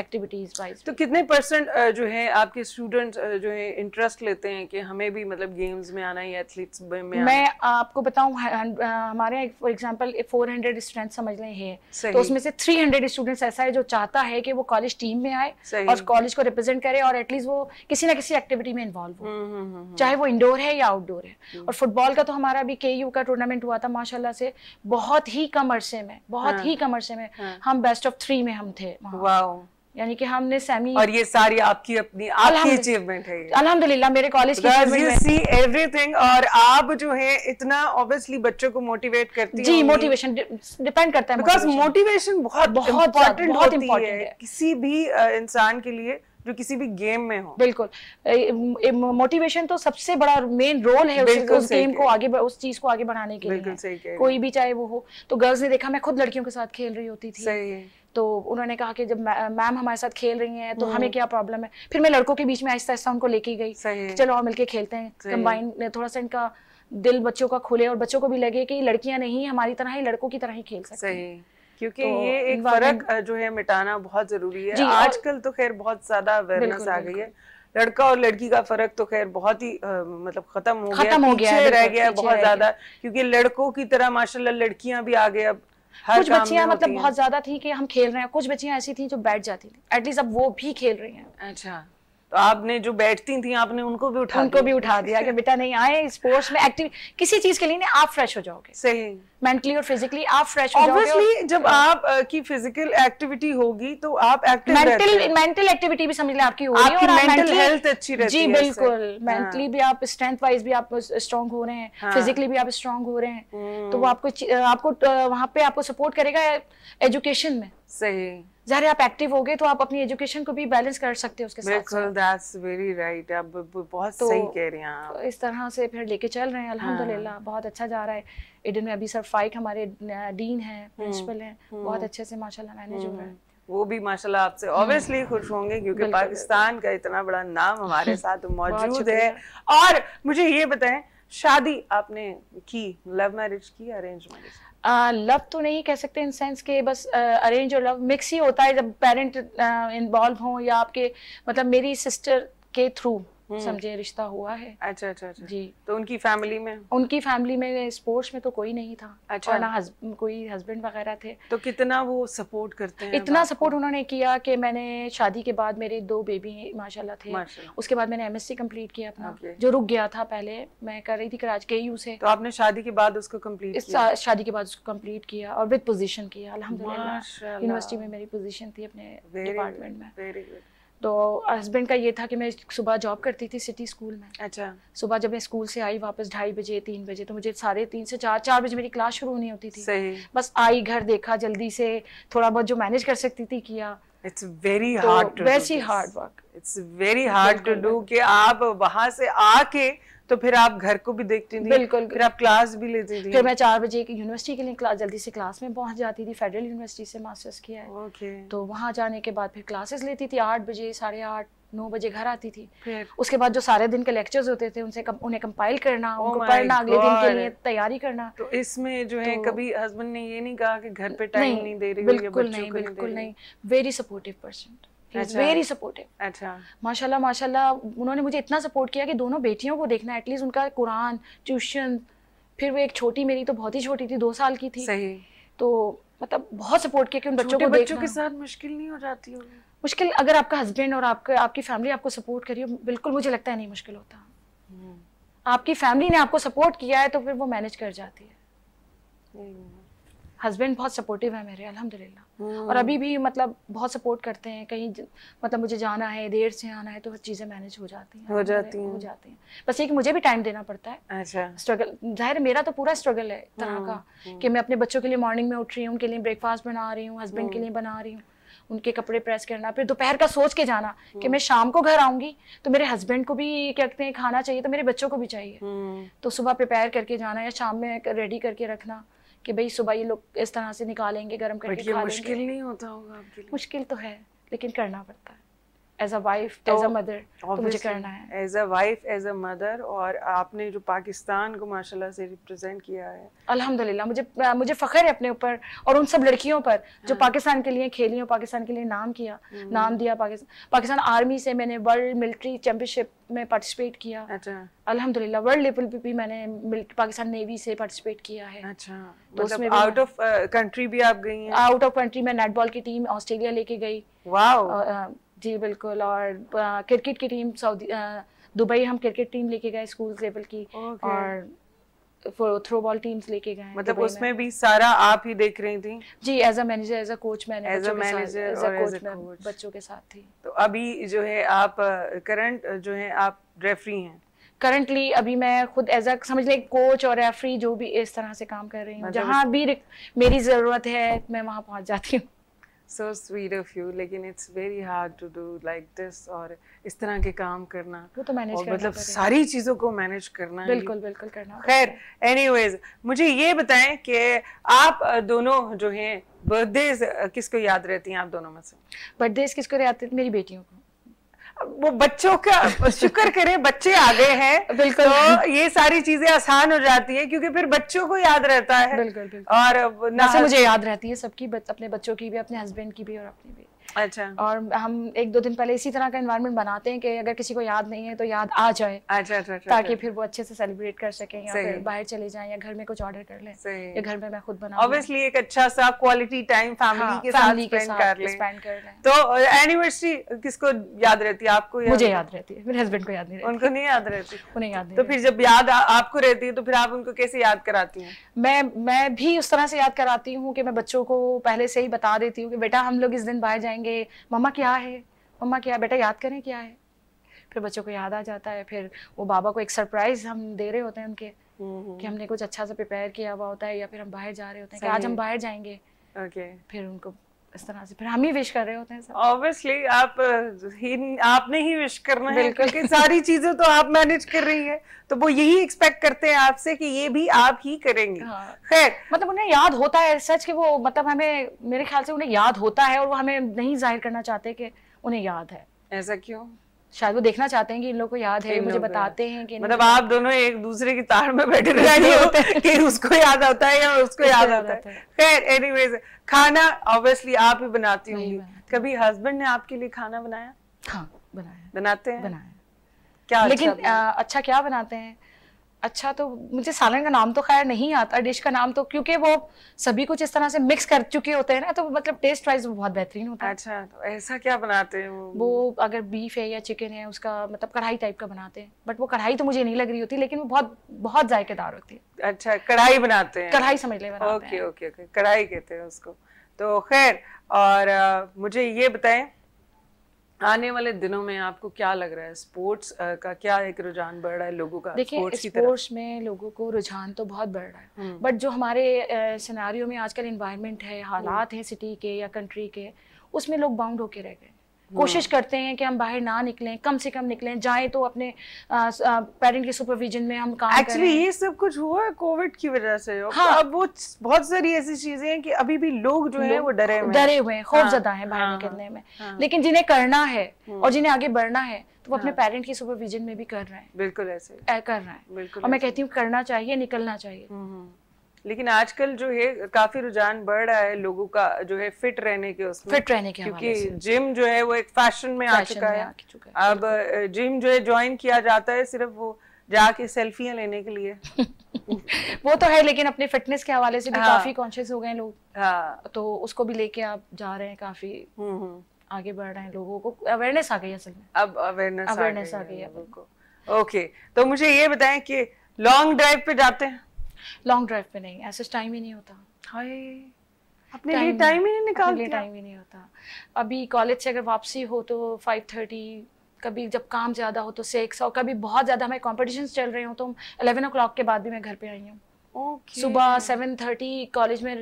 एक्टिविटीज वाइज। तो कितने परसेंट जो है आपके स्टूडेंट्स जो है इंटरेस्ट लेते हैं कि हमें भी मतलब गेम्स में आना या एथलीट्स में आना? मैं आपको बताऊँ, हमारे यहाँ for example four hundred student समझ लें हैं, तो उसमें से थ्री हंड्रेड स्टूडेंट्स ऐसा है जो चाहता है कि वो कॉलेज टीम में आए और कॉलेज को रिप्रेजेंट करे, और एटलीस्ट वो किसी ना किसी एक्टिविटी में इन्वॉल्व हो, चाहे वो इंडोर है या आउटडोर है। और फुटबॉल का तो हमारा अभी केयू का टूर्नामेंट हुआ था माशाल्लाह से, बहुत ही कम अरसे में बहुत हाँ, ही कम अरसे में हाँ, हम बेस्ट ऑफ थ्री में हम थे वहाँ, यानी कि हमने सेमी। और ये सारी आपकी अपनी आपकी अचीवमेंट है। अल्हम्दुलिल्लाह मेरे कॉलेज की अचीवमेंट है। You see everything. और आप जो है इतना ऑब्वियसली बच्चों को मोटिवेट करती जी, मोटिवेशन डिपेंड करता है, बिकॉज मोटिवेशन बहुत बहुत इंपॉर्टेंट बहुत इंपॉर्टेंट है किसी भी इंसान के लिए जो किसी भी गेम में हो। बिल्कुल, मोटिवेशन तो सबसे बड़ा मेन रोल है उस, उस गेम को आगे, उस चीज को आगे बढ़ाने के लिए, कोई भी चाहे वो हो। तो गर्ल्स ने देखा, मैं खुद लड़कियों के साथ खेल रही होती थी, तो उन्होंने कहा कि जब मैम हमारे साथ खेल रही हैं तो हमें क्या प्रॉब्लम है। फिर मैं लड़कों के बीच में आहिस्ता आहिस्ता उनको लेके गई, चलो और मिलके खेलते हैं कंबाइन, थोड़ा सा इनका दिल बच्चों का खुले और बच्चों को भी लगे कि लड़कियां नहीं हमारी तरह ही लड़कों की तरह ही खेल सकती हैं, क्योंकि तो ये एक फर्क जो है मिटाना बहुत जरूरी है। आजकल तो खैर बहुत ज्यादा अवेयरनेस आ गई है, लड़का और लड़की का फर्क तो खैर बहुत ही आ, मतलब खत्म हो खत्म गया, हो गया है, रह गया बहुत ज्यादा, क्योंकि लड़कों की तरह माशाल्लाह लड़कियां भी आ गई अब। कुछ बच्चियां मतलब बहुत ज्यादा थी कि हम खेल रहे हैं, कुछ बच्चियां ऐसी थी जो बैठ जाती थी, एटलीस्ट अब वो भी खेल रही हैं। अच्छा, तो आपने जो बैठती थी आपने उनको भी उठा उनको भी उठा दिया कि बेटा नहीं आए स्पोर्ट्स में, एक्टिव किसी चीज के लिए नहीं, आप फ्रेश हो जाओगे। सही, मेंटली और फिजिकली आप फ्रेश हो जाओगे। ऑब्वियसली जब आप की फिजिकल एक्टिविटी होगी तो आप एक्टिव मेंटल मेंटल एक्टिविटी भी समझ लें आपकी हो रही है, और मेंटल हेल्थ अच्छी रहती है। जी बिल्कुल, मेंटली भी आप स्ट्रेंथ वाइज भी आप स्ट्रांग हो रहे हैं, फिजिकली भी आप स्ट्रांग हो रहे हैं, तो वो आपको आपको वहाँ पे आपको सपोर्ट करेगा एजुकेशन में। सही, ज़ाहिर आप एक्टिव हो गए तो आप अपनी एजुकेशन को भी बैलेंस कर सकते हो उसके साथ। बिल्कुल, दैट्स वेरी राइट, आप बहुत सही कह रही हैं आप। तो इस तरह से फिर लेके चल रहे हैं अल्हम्दुलिल्लाह, बहुत अच्छा जा रहा है ईडन में। अभी सर फाइक हमारे डीन हैं, प्रिंसिपल हैं, बहुत अच्छे से माशाल्लाह मैनेज हो रहा है। वो भी माशाल्लाह आपसे ऑब्वियसली खुश होंगे क्योंकि पाकिस्तान का इतना बड़ा नाम हमारे साथ मौजूद है। और मुझे ये बताएं, शादी आपने की, लव मैरिज की अरेंज मैरिज? लव uh, तो नहीं कह सकते इन सेंस के, बस अरेंज uh, और लव मिक्स ही होता है जब पेरेंट इन्वॉल्व uh, हों, या आपके मतलब मेरी सिस्टर के थ्रू समझे रिश्ता हुआ है। अच्छा अच्छा अच्छा जी। तो उनकी फैमिली में उनकी फैमिली में स्पोर्ट्स में तो कोई नहीं था। अच्छा। और ना हस्ब, कोई हस्बैंड वगैरह थे। तो कितना वो सपोर्ट करते हैं? इतना सपोर्ट उन्होंने किया कि मैंने शादी के बाद मेरे दो बेबी माशाल्लाह थे। उसके बाद मैंने एमएससी कंप्लीट किया अपना, जो रुक गया था, पहले मैं कर रही थी कराची के यू से। तो आपने शादी के बाद उसको कम्प्लीट किया? शादी के बाद उसको कम्प्लीट किया और विद पोजीशन किया अल्हम्दुलिल्लाह। यूनिवर्सिटी में मेरी पोजीशन थी अपने डिपार्टमेंट में। Very good. तो हस्बैंड का ये था कि मैं सुबह जॉब करती थी सिटी स्कूल में। अच्छा। सुबह जब मैं स्कूल से आई वापस ढाई बजे तीन बजे, तो मुझे साढ़े तीन से चार चार बजे मेरी क्लास शुरू होनी होती थी। सही। बस आई, घर देखा, जल्दी से थोड़ा बहुत जो मैनेज कर सकती थी किया। It's very hard, very hard work, it's very hard to do कि आप वहाँ से आके तो फिर आप घर को भी देखती थी। बिल्कुल। फिर आप क्लास भी लेती थी। फिर मैं चार बजे यूनिवर्सिटी के लिए क्लास, जल्दी से क्लास में पहुंच जाती थी। फेडरल यूनिवर्सिटी से मास्टर्स किया है। ओके। तो वहाँ जाने के बाद फिर क्लासेस लेती थी आठ बजे, साढ़े आठ नौ बजे घर आती थी। उसके बाद जो सारे दिन के लेक्चर्स होते थे उनसे कम, उन्हें कंपाइल करना, oh उनको पढ़ना, अगले दिन के लिए तैयारी करना। तो इसमें जो है तो, कभी हस्बैंड ने ये नहीं कहा कि घर पे टाइम नहीं दे रही? बिल्कुल नहीं, बिल्कुल नहीं। Very supportive person, very supportive. अच्छा, माशाल्लाह माशाल्लाह उन्होंने मुझे इतना सपोर्ट किया कि दोनों बेटियों को देखना, एटलीस्ट उनका कुरान, ट्यूशन, फिर वो एक छोटी, मेरी तो बहुत ही छोटी थी, दो साल की थी, सही, तो मतलब बहुत सपोर्ट किया कि उन बच्चों को देखना। बच्चों के साथ मुश्किल नहीं हो जाती होगी? मुश्किल अगर आपका हस्बैंड और आपके आपकी फैमिली आपको सपोर्ट करिए, बिल्कुल मुझे लगता है नहीं मुश्किल होता। आपकी फैमिली ने आपको सपोर्ट किया है तो फिर वो मैनेज कर जाती है। हस्बैंड बहुत सपोर्टिव है मेरे, अल्हम्दुलिल्लाह, और अभी भी मतलब बहुत सपोर्ट करते हैं। कहीं मतलब मुझे जाना है, देर से आना है, तो वो चीज़ें मैनेज हो जाती हैं, हो जाती हैं, हो जाती हैं। बस ये कि मुझे भी टाइम देना पड़ता है। अच्छा, स्ट्रगल, जाहिर मेरा तो पूरा स्ट्रगल है तरह का कि मैं अपने बच्चों के लिए मॉर्निंग में उठ रही हूँ, उनके लिए ब्रेकफास्ट बना रही हूँ, हस्बैंड के लिए बना रही हूँ, उनके कपड़े प्रेस करना, फिर दोपहर का सोच के जाना कि मैं शाम को घर आऊंगी तो मेरे हस्बैंड को भी क्या कहते हैं खाना चाहिए, तो मेरे बच्चों को भी चाहिए, तो सुबह प्रिपेयर करके जाना या शाम में रेडी करके रखना कि भाई सुबह ये लोग इस तरह से निकालेंगे, गर्म करके खा लेंगे। मुश्किल नहीं होता होगा आपके लिए? मुश्किल तो है लेकिन करना पड़ता है। As a wife, तो, as a mother, तो मुझे करना है। As a wife, as a mother, और आपने जो पाकिस्तान को माशाल्लाह से रिप्रेजेंट किया है, अल्हम्दुलिल्लाह मुझे मुझे फख्र है अपने ऊपर और उन सब लड़कियों पर जो हाँ। पाकिस्तान के लिए खेली और पाकिस्तान के लिए नाम किया, नाम दिया। पाकिस्तान पाकिस्तान आर्मी से मैंने वर्ल्ड मिलिट्री चैम्पियनशिप में पार्टिसिपेट किया। अच्छा, अल्हम्दुलिल्लाह वर्ल्ड लेवल पे भी मैंने पाकिस्तान नेवी से पार्टिसिपेट किया है। अच्छा, तो उसमें आउट ऑफ कंट्री भी आप गई हैं? आउट ऑफ कंट्री में नेटबॉल की टीम ऑस्ट्रेलिया लेके गई। वाह, जी बिल्कुल। और क्रिकेट की टीम सऊदी दुबई हम क्रिकेट टीम लेके गए स्कूल लेवल की। okay. और थ्रो बॉल टीम्स लेके गए। मतलब उसमें भी सारा आप ही देख रही थी? जी, as a manager, as a coach, मैंने एज अ मैनेजर और एज अ कोच बच्चों के साथ थी। तो अभी जो है आप करंट जो है आप रेफरी हैं? करंटली अभी मैं खुद एज अ समझ लें कोच और रेफरी जो भी इस तरह से काम कर रही हूँ। जहाँ भी मेरी जरूरत है मैं वहाँ पहुँच जाती हूँ। So sweet of you, लेकिन it's very hard to do like this और इस तरह के काम करना, वो तो मैनेज करना, मतलब सारी चीज़ों को मैनेज करना, बिल्कुल बिल्कुल करना। खैर, anyways, मुझे ये बताएं कि आप दोनों जो हैं बर्थडेज किसको याद रहती हैं आप दोनों में से? बर्थडेज किसको याद रहती? मेरी बेटियों को। वो बच्चों का शुक्र करें बच्चे आ गए हैं, बिल्कुल, तो ये सारी चीजें आसान हो जाती है क्योंकि फिर बच्चों को याद रहता है। बिल्कुल, बिल्कुल। और ना मुझे याद रहती है सबकी, अपने बच्चों की भी, अपने हस्बैंड की भी और अपनी भी। अच्छा, और हम एक दो दिन पहले इसी तरह का एनवायरनमेंट बनाते हैं कि अगर किसी को याद नहीं है तो याद आ जाए। अच्छा, अच्छा, अच्छा, ताकि फिर वो अच्छे से सेलिब्रेट कर सकें या फिर बाहर चले जाएं या घर में कुछ ऑर्डर कर लें या घर में मैं खुद बनाऊं। ऑब्वियसली एक अच्छा सा क्वालिटी टाइम फैमिली के साथ स्पेंड कर लें। तो एनिवर्सरी किसको याद रहती है? आपको? मुझे याद रहती है, मेरे हस्बैंड को याद नहीं रहती। उनको नहीं याद रहती? उन्हें याद नहीं। तो फिर जब याद आपको रहती है तो फिर आप उनको कैसे याद कराती हैं? मैं मैं भी उस तरह से याद कराती हूँ कि मैं बच्चों को पहले से ही बता देती हूँ कि बेटा हम लोग इस दिन बाहर जाएंगे, मम्मा क्या है, मम्मा क्या है, बेटा याद करें क्या है, फिर बच्चों को याद आ जाता है। फिर वो बाबा को एक सरप्राइज हम दे रहे होते हैं उनके कि हमने कुछ अच्छा सा प्रिपेयर किया हुआ होता है या फिर हम बाहर जा रहे होते हैं कि आज हम बाहर जाएंगे। ओके, फिर उनको इस तरह से फिर हम ही विश कर रहे होते हैं। ऑब्वियसली आप ही आपने ही विश करना है क्योंकि सारी चीजें तो आप मैनेज कर रही हैं, तो वो यही एक्सपेक्ट करते हैं आपसे कि ये भी आप ही करेंगे। हाँ। खैर, मतलब उन्हें याद होता है सच कि वो मतलब हमें, मेरे ख्याल से उन्हें याद होता है और वो हमें नहीं जाहिर करना चाहते कि उन्हें याद है। ऐसा क्यों? शायद वो देखना चाहते हैं कि इन लोगों को याद है, मुझे बताते हैं कि मतलब आप दोनों एक दूसरे की तार में बैठे रहते हो कि उसको याद आता है या उसको याद आता है। खैर, एनीवेज, खाना ऑब्वियसली आप ही बनाती होंगी। कभी हस्बैंड ने आपके लिए खाना बनाया? हाँ, बनाया। बनाते हैं? बनाया। क्या? लेकिन अच्छा क्या बनाते हैं? अच्छा, तो मुझे सालन का नाम तो खैर नहीं आता, डिश का नाम तो, क्योंकि वो सभी कुछ इस तरह से मिक्स कर चुके होते हैं ना, तो मतलब टेस्ट वाइज बहुत बेहतरीन होता है। अच्छा, तो ऐसा क्या बनाते हैं वो? वो अगर बीफ है या चिकन है उसका मतलब कढ़ाई टाइप का बनाते हैं, बट वो कढ़ाई तो मुझे नहीं लग रही होती, लेकिन वो बहुत बहुत जायकेदार होती है। अच्छा, कढ़ाई बनाते हैं? कढ़ाई समझ ले बनाते हैं। ओके ओके ओके, कढ़ाई कहते हैं उसको। तो खैर, और मुझे ये बताएं आने वाले दिनों में आपको क्या लग रहा है? स्पोर्ट्स का क्या एक रुझान बढ़ रहा है लोगों का? देखिए, स्पोर्ट्स में लोगों को रुझान तो बहुत बढ़ रहा है, बट जो हमारे सिनेरियो में आजकल एनवायरनमेंट है, हालात हैं सिटी के या कंट्री के, उसमें लोग बाउंड होके रह गए। कोशिश करते हैं कि हम बाहर ना निकलें, कम से कम निकलें, जाएं तो अपने पेरेंट के सुपरविजन में हम काम करें। एक्चुअली ये सब कुछ हुआ है कोविड की वजह से। हाँ, अब वो बहुत सारी ऐसी चीजें हैं कि अभी भी लोग जो है वो डरे डरे हुए हैं, खौफजदा हैं बाहर निकलने में। लेकिन जिन्हें करना है और जिन्हें आगे बढ़ना है तो वो अपने पेरेंट की सुपरविजन में भी कर रहे हैं। बिल्कुल ऐसे कर रहे हैं और मैं कहती हूँ करना चाहिए, निकलना चाहिए। लेकिन आजकल जो है काफी रुझान बढ़ रहा है लोगों का जो है फिट रहने के उसमें फिट रहने के क्योंकि जिम जो है वो एक फैशन में आ चुका है। अब जिम जो है ज्वाइन किया जाता है सिर्फ वो जाके सेल्फियां लेने के लिए वो तो है, लेकिन अपने फिटनेस के हवाले से भी हाँ, काफी कॉन्शियस हो गए लोग। हाँ, तो उसको भी लेके आप जा रहे हैं, काफी आगे बढ़ रहे हैं, लोगों को अवेयरनेस आ गई है। अब अवेयरनेस अवेयरनेस आ गई है। ओके, तो मुझे ये बताएं कि लॉन्ग ड्राइव पे जाते हैं? लॉन्ग ड्राइव पे नहीं, ऐसा टाइम ही नहीं होता। हाय, अपने लिए टाइम ही नहीं निकालते, टाइम ही नहीं होता। अभी कॉलेज से अगर वापसी हो तो फाइव थर्टी, कभी जब काम ज्यादा हो तो सिक्स, और कभी बहुत ज्यादा हमारे कॉम्पिटिशन्स चल रहे हो तो इलेवन ओ क्लॉक के बाद भी मैं घर पे आई हूँ। ओके, सुबह सेवन थर्टी कॉलेज में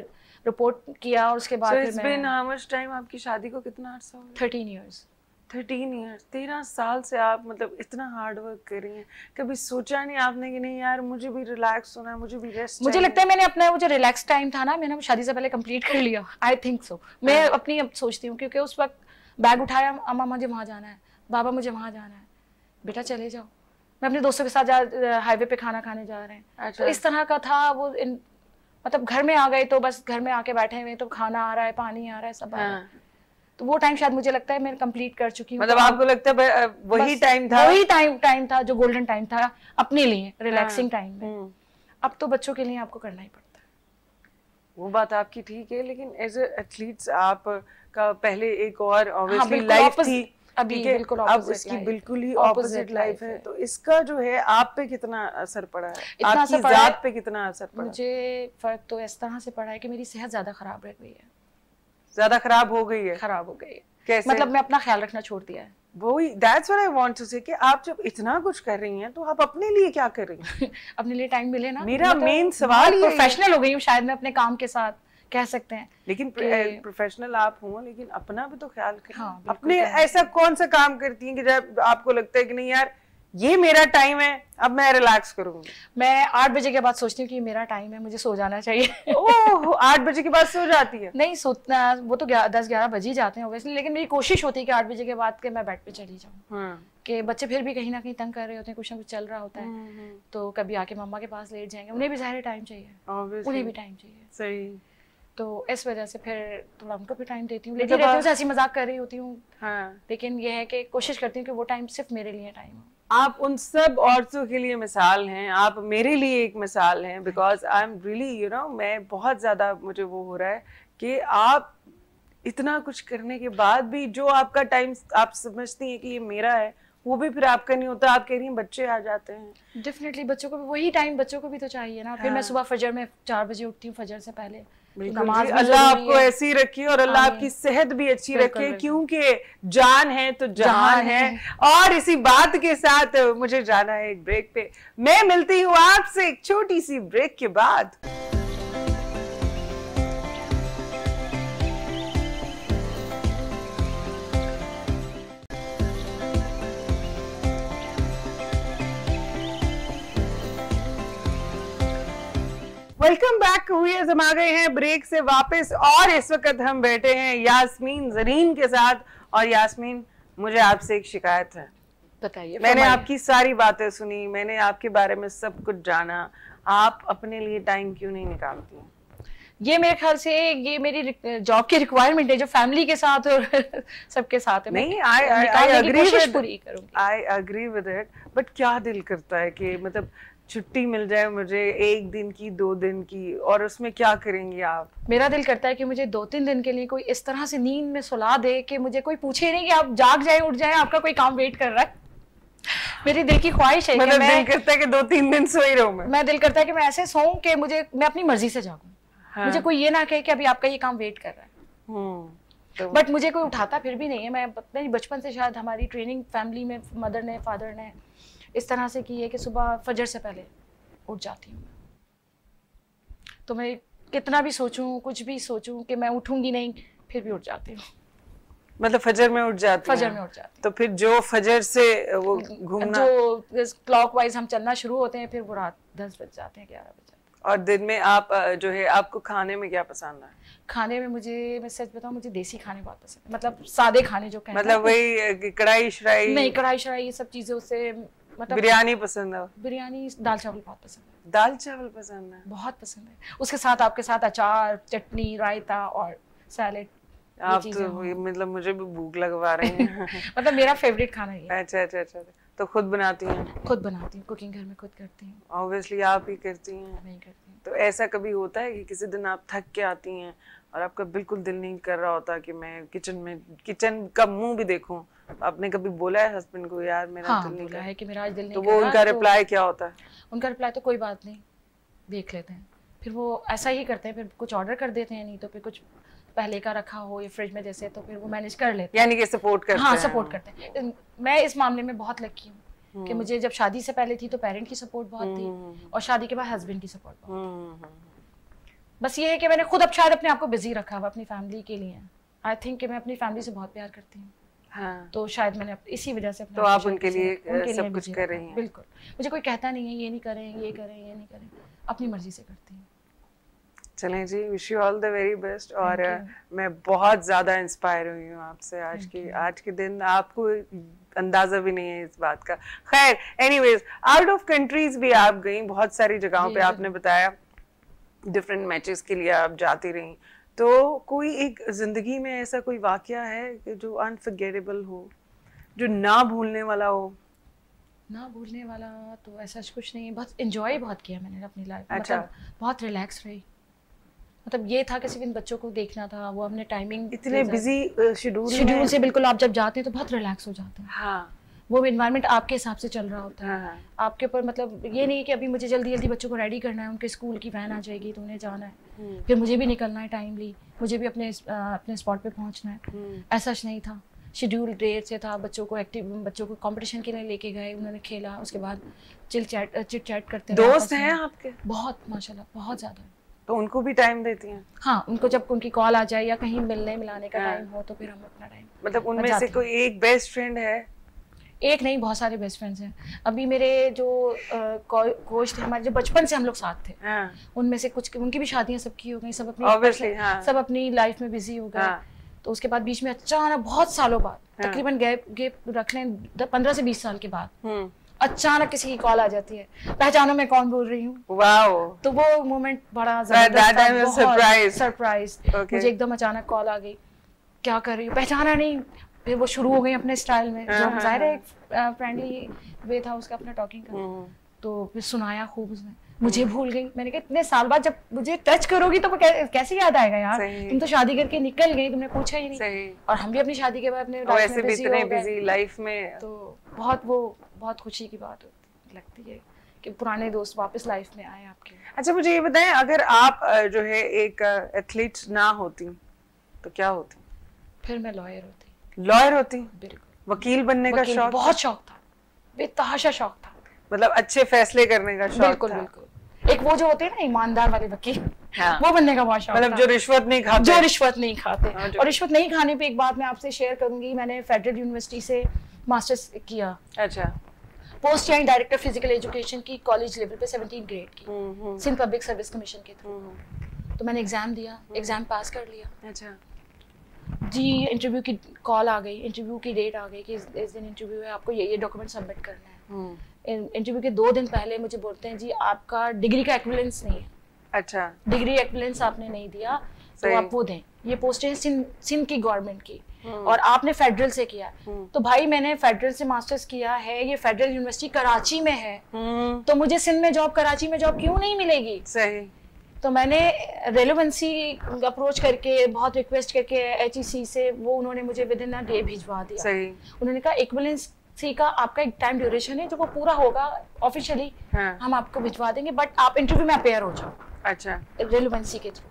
रिपोर्ट किया और उसके बाद so फिर मैं... आपकी शादी को कितना अर्सा हो? थर्टीन ईयर्स थर्टीन ईयर्स तेरह साल से आप मतलब इतना हार्ड वर्क कर रही हैं। कभी सोचा नहीं आपने कि नहीं यार मुझे भी रिलैक्स होना है, मुझे भी रेस्ट? मुझे लगता है मैंने अपना वो जो रिलैक्स टाइम था ना, मैंने शादी से पहले कंप्लीट कर लिया। आई थिंक सो, मैं अपनी अब सोचती हूँ, क्योंकि उस वक्त बैग उठाया, अम्मा मुझे वहाँ जाना है, बाबा मुझे वहाँ जाना है, बेटा चले जाओ, मैं अपने दोस्तों के साथ हाईवे पे खाना खाने जा रहे हैं। तो इस तरह का था वो, मतलब घर में आ गए तो बस घर में आके बैठे हुए तो खाना आ रहा है, पानी आ रहा है, सब आ रहा है। तो वो टाइम शायद मुझे लगता है मैं कंप्लीट कर चुकी हूँ। मतलब आपको लगता है वही टाइम था, वही टाइम टाइम था जो गोल्डन टाइम था अपने लिए, रिलैक्सिंग टाइम में। अब तो बच्चों के लिए आपको करना ही पड़ता है। वो बात आपकी ठीक है, लेकिन एज एथलीट्स आप का पहले एक और ऑब्वियसली लाइफ थी, अभी बिल्कुल अब इसकी बिल्कुल ही ऑपोजिट लाइफ है। तो इसका जो है आप पे कितना असर पड़ा है, आपकी जात पे कितना असर पड़ा? मुझे फर्क तो इस तरह से पड़ा है कि मेरी सेहत ज्यादा खराब रह गई है, ज़्यादा खराब हो गई है। खराब हो गई है कैसे? मतलब मैं अपना ख्याल रखना छोड़ दिया है। वही that's what I want to say कि आप जब इतना कुछ कर रही हैं तो आप अपने लिए क्या कर रही हैं? अपने लिए टाइम मिले ना, मेरा मेन सवाल। प्रोफेशनल हो गई हूँ शायद मैं अपने काम के साथ, कह सकते हैं, लेकिन प्रोफेशनल आप हो, लेकिन अपना भी तो ख्याल करें। हाँ, अपने ऐसा कौन सा काम करती हैं कि जब आपको लगता है कि नहीं यार ये मेरा टाइम है, अब मैं रिलैक्स करूंगी? मैं आठ बजे के बाद सोचती हूँ कि मेरा टाइम है, मुझे सो जाना चाहिए। ओह, आठ बजे के बाद सो जाती है? नहीं सोना, वो तो दस ग्यारह बजे ही जाते हैं ऑब्वियसली, लेकिन मेरी कोशिश होती है कि आठ बजे के बाद के मैं बेड पे चली जाऊँ। कि बच्चे फिर भी कहीं ना कहीं तंग कर रहे होते हैं, कुछ ना कुछ चल रहा होता है, तो कभी आके मम्मा के पास लेट जाएंगे, उन्हें भी ज़ाहिर टाइम चाहिए, उन्हें भी टाइम चाहिए। सही, तो इस वजह से फिर थोड़ा उनको भी टाइम देती हूँ, लेकिन हंसी मजाक कर रही होती हूँ। लेकिन यह है कि कोशिश करती हूँ कि वो टाइम सिर्फ मेरे लिए टाइम हो। आप उन सब औरतों के लिए मिसाल हैं, आप मेरे लिए एक मिसाल हैं, because I am really you know मैं बहुत ज़्यादा मुझे वो हो रहा है कि आप इतना कुछ करने के बाद भी जो आपका टाइम आप समझती हैं कि ये मेरा है वो भी फिर आपका नहीं होता। आप कह रही हैं बच्चे आ जाते हैं। डेफिनेटली बच्चों को भी वही टाइम, बच्चों को भी तो चाहिए ना। फिर हाँ। मैं सुबह फजर में चार बजे उठती हूँ, फजर से पहले। नमाज अल्लाह आपको ऐसी रखिए और अल्लाह आपकी सेहत भी अच्छी रखे, क्योंकि जान है तो जहान है। और इसी बात के साथ मुझे जाना है एक ब्रेक पे। मैं मिलती हूँ आपसे एक छोटी सी ब्रेक के बाद। वेलकम बैक, हुए हम आ गए हैं ब्रेक से वापस और इस वक्त हम बैठे हैं यास्मीन जरीन के साथ। और यास्मीन, मुझे आपसे एक शिकायत है। बताइए। मैंने आपकी सारी बातें सुनी, मैंने आपके बारे में सब कुछ जाना, आप अपने लिए टाइम क्यों नहीं निकालती हैं? ये मेरे ख्याल से ये मेरी जॉब की रिक्वायरमेंट है जो फैमिली के साथ और सबके साथ है। नहीं, आई आई एग्री पूरी करूंगी, I agree with it, but क्या दिल करता है कि मतलब छुट्टी मिल जाए मुझे एक दिन की, दो दिन की, और उसमें क्या करेंगी आप? मेरा दिल करता है कि मुझे दो तीन दिन के लिए कोई इस तरह से नींद में सुला दे कि मुझे कोई पूछे नहीं कि आप जाग जाए, उठ जाए, आपका कोई काम वेट कर रहा है। मेरी दिल की ख्वाहिश है, मतलब दिल करता है कि दो तीन दिन सोई रहूं मैं। मैं दिल करता है कि मैं ऐसे सोऊं कि मुझे मैं अपनी मर्जी से जागूं। हाँ। मुझे कोई ये ना कहे कि अभी आपका ये काम वेट कर रहा है। तो बट मुझे कोई उठाता फिर भी नहीं है। मैं मेरी बचपन से शायद हमारी ट्रेनिंग फैमिली में मदर ने फादर ने इस तरह से की है कि सुबह फजर से पहले उठ जाती हूँ। तो मैं कितना भी सोचूं, कुछ भी सोचूं कि मैं उठूंगी नहीं, फिर भी उठ जाती हूँ। मतलब फजर में उठ जाती फजर में उठ जाती तो फिर जो फजर से वो घूमना जो क्लॉक वाइज हम चलना शुरू होते हैं फिर वो रात दस बज जाते हैं, ग्यारह बज जाते हैं। और दिन में आप जो है आपको खाने में क्या पसंद है? खाने में मुझे मैं सच बताऊं मुझे देसी खाने बहुत पसंद है, मतलब सादे खाने जो कहते हैं, मतलब वही कढ़ाई शराई नहीं कढ़ाई शराई ये सब चीजें उससे मतलब। बिरयानी पसंद है? बिरयानी दाल चावल बहुत पसंद है। दाल चावल पसंद है? बहुत पसंद है, उसके साथ आपके साथ अचार चटनी रायता और सैलेड। आप तो मतलब मुझे भी भूख लगवा रहे हैं। मतलब मेरा फेवरेट खाना है। अच्छा अच्छा अच्छा, तो खुद बनाती हैं? खुद बनाती हूँ, कुकिंग घर में खुद करती हूँ। ऑब्वियसली आप ही करती हैं? नहीं करती हूँ। तो ऐसा कभी होता है कि किसी दिन आप थक के आती हैं और आपका बिल्कुल दिल नहीं कर रहा होता कि मैं किचन में किचन का मुंह भी देखूं? आपने कभी बोला है हस्बैंड को यार मेरा हाँ, दिल नहीं कर रहा है कि मेरा आज दिल नहीं? तो वो उनका रिप्लाई क्या होता है? उनका रिप्लाई तो कोई बात नहीं देख लेते हैं, फिर वो ऐसा ही करते हैं, फिर कुछ ऑर्डर कर देते हैं, नहीं तो फिर कुछ पहले का रखा हो या फ्रिज में जैसे, तो फिर वो मैनेज कर लेते हैं। यानी कि सपोर्ट करते हैं। हाँ सपोर्ट करते हैं। मैं इस मामले में बहुत लकी हूँ कि मुझे जब शादी से पहले थी तो पेरेंट की सपोर्ट बहुत थी और शादी के बाद हस्बैंड की सपोर्ट बहुत थी। बस ये है कि मैंने खुद अब शायद अपने आप को बिजी रखा हुआ अपनी फैमिली के लिए। आई थिंक कि मैं अपनी फैमिली से बहुत प्यार करती हूँ। हाँ। तो शायद मैंने इसी वजह से तो आप उनके लिए सब कुछ कर रही हैं। बिल्कुल, मुझे कोई कहता नहीं है ये नहीं करें ये करें ये नहीं करें, अपनी मर्जी से करती हूँ। चलें जी, wish you all the very best. और मैं बहुत ज़्यादा इंस्पायर हुई हूँ आपसे आज की आज के दिन, आपको अंदाज़ा भी नहीं है इस बात का। खैर एनीवेज, आउट ऑफ कंट्रीज भी आप गई, बहुत सारी जगहों पे आपने बताया, डिफरेंट मैचेस के लिए आप जाती रहीं, तो कोई एक ज़िंदगी में ऐसा कोई वाक़या है कि जो अनफॉरगेटेबल हो, जो ना भूलने वाला हो? ना भूलने वाला तो ऐसा कुछ नहीं है, बहुत इन्जॉय बहुत किया मैंने अपनी लाइफ। अच्छा, बहुत रिलैक्स रही, मतलब ये था कि सिर्फ इन बच्चों को देखना था, वो हमने टाइमिंग इतने बिजी शेड्यूल शेड्यूल से बिल्कुल आप जब जाते हैं तो बहुत रिलैक्स हो जाते हैं। हाँ। वो एनवायरनमेंट आपके हिसाब से चल रहा होता है। हाँ। आपके ऊपर मतलब ये नहीं कि अभी मुझे जल्दी जल्दी बच्चों को रेडी करना है, उनके स्कूल की वैन आ जाएगी तो उन्हें जाना है, फिर मुझे भी निकलना है टाइमली, मुझे भी अपने अपने स्पॉट पर पहुँचना है, ऐसा नहीं था। शेड्यूल डेट से था, बच्चों को एक्टिव बच्चों को कंपटीशन के लिए लेके गए, उन्होंने खेला, उसके बाद चिल चैट चिट चैट करते। दोस्त हैं आपके? बहुत माशाल्लाह, बहुत ज़्यादा। तो उनको भी टाइम देती हैं? हाँ, उनको जब उनकी कॉल आ जाए या कहीं मिलने मिलाने का टाइम हो तो फिर हम अपना टाइम। मतलब उनमें से कोई एक बेस्ट फ्रेंड है? एक नहीं, बहुत सारे बेस्ट फ्रेंड्स हैं। अभी मेरे जो कोच थे हमारे जो बचपन से हम लोग साथ थे, हाँ। उनमें से कुछ उनकी भी शादियां सबकी हो गई, सब अपनी ऑब्वियसली हाँ। सब अपनी लाइफ में बिजी हो गए, हाँ। तो उसके बाद बीच में अचानक बहुत सालों बाद तकरीबन गैप गैप रख लें पंद्रह से बीस साल के बाद अचानक किसी की कॉल आ जाती है, पहचानो मैं कौन बोल रही हूँ। वाओ, तो वो मोमेंट बड़ा जबरदस्त सरप्राइज सरप्राइज मुझे एकदम अचानक कॉल आ गई, क्या कर रही हूँ, पहचाना नहीं, फिर वो शुरू हो गई अपने स्टाइल में, जो जाहिर है एक फ्रेंडली वे था उसका अपना टॉकिंग का, तो फिर सुनाया खूब उसने, मुझे भूल गई। मैंने कहा इतने साल बाद जब मुझे टच करोगी तो कैसे याद आएगा यार, तुम तो शादी करके निकल गई, तुमने पूछा ही नहीं, और हम भी अपनी शादी के बाद अपने तो बहुत वो बहुत खुशी की बात लगती है कि पुराने दोस्त वापस लाइफ में आए आपके। अच्छा मुझे ये बताएं, अगर आप जो है एक एथलीट ना होती तो क्या होती? फिर मैं लॉयर होती। लॉयर होती? बिल्कुल। वकील बनने का शौक? बहुत शौक था, बेतहाशा शौक था, मतलब अच्छे फैसले करने का शौक। बिल्कुल बिल्कुल, एक वो जो होते हैं ना ईमानदार वाले वकील, हाँ। वो बनने का बहुत शौक, मतलब जो रिश्वत नहीं खाते, जो रिश्वत नहीं खाते हाँ, और रिश्वत नहीं खाने पे एक बात मैं आपसे शेयर करूंगी, मैंने फेडरल यूनिवर्सिटी से मास्टर्स किया। अच्छा। पोस्ट यानी डायरेक्टर फिजिकल एजुकेशन की कॉलेज लेवल पे सत्रह ग्रेड की, सिंध पब्लिक सर्विस कमीशन के थ्रू, तो मैंने एग्जाम दिया, एग्जाम पास कर लिया। अच्छा जी, इंटरव्यू की कॉल आ गई, इंटरव्यू की डेट आ गई कि इस, इस दिन इंटरव्यू है, आपको ये ये डॉक्यूमेंट सबमिट करना है। इंटरव्यू के दो दिन पहले मुझे बोलते हैं जी आपका डिग्री का एक्विलेंस नहीं है। अच्छा। डिग्री एक्विलेंस आपने नहीं दिया तो आप वो दें, ये पोस्ट है सिंध सिंध की गवर्नमेंट की और आपने फेडरल से किया, तो भाई मैंने फेडरल से मास्टर्स किया है, ये फेडरल यूनिवर्सिटी कराची में है, तो मुझे सिंध में जॉब कराची में जॉब क्यों नहीं मिलेगी? सही। तो मैंने रेलेवेंसी अप्रोच करके बहुत रिक्वेस्ट करके एचईसी से, वो उन्होंने मुझे विद इन अ डे भिजवा दिया। सही। उन्होंने कहा इक्विवेलेंसी का आपका एक टाइम ड्यूरेशन है, जो वो पूरा होगा ऑफिशियली हाँ। हम आपको भिजवा देंगे, बट आप इंटरव्यू में अपेयर हो जाओ। अच्छा। रेलेवेंसी के थ्रू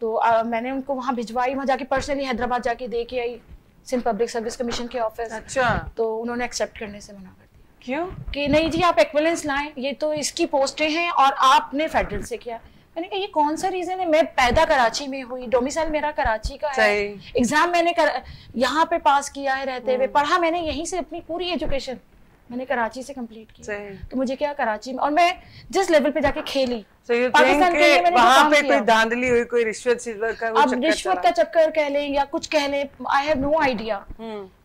तो आ, मैंने उनको वहाँ भिजवाई, वहाँ जाके पर्सनली हैदराबाद जाके दे के आई सिंध पब्लिक सर्विस कमीशन के ऑफिस। अच्छा। तो उन्होंने एक्सेप्ट करने से मना कर दिया। क्यों? कि नहीं जी आप एक्विवेलेंस लाएं, ये तो इसकी पोस्टें हैं और आपने फेडरल से किया। मैंने कहा ये कौन सा रीजन है, मैं पैदा कराची में हुई, डोमिसाइल मेरा कराची का है, एग्जाम मैंने यहाँ पे पास किया है, रहते हुए पढ़ा मैंने यहीं से, अपनी पूरी एजुकेशन मैंने कराची से कंप्लीट की, तो मुझे क्या कराची में, और मैं जिस लेवल पे जाके खेली पाकिस्तान के लिए, मैंने वहाँ पे कोई दांधली हुई, कोई रिश्वत सिल्वर का, आप रिश्वत का चक्कर कह लें या कुछ कह लें, आई हैव नो आइडिया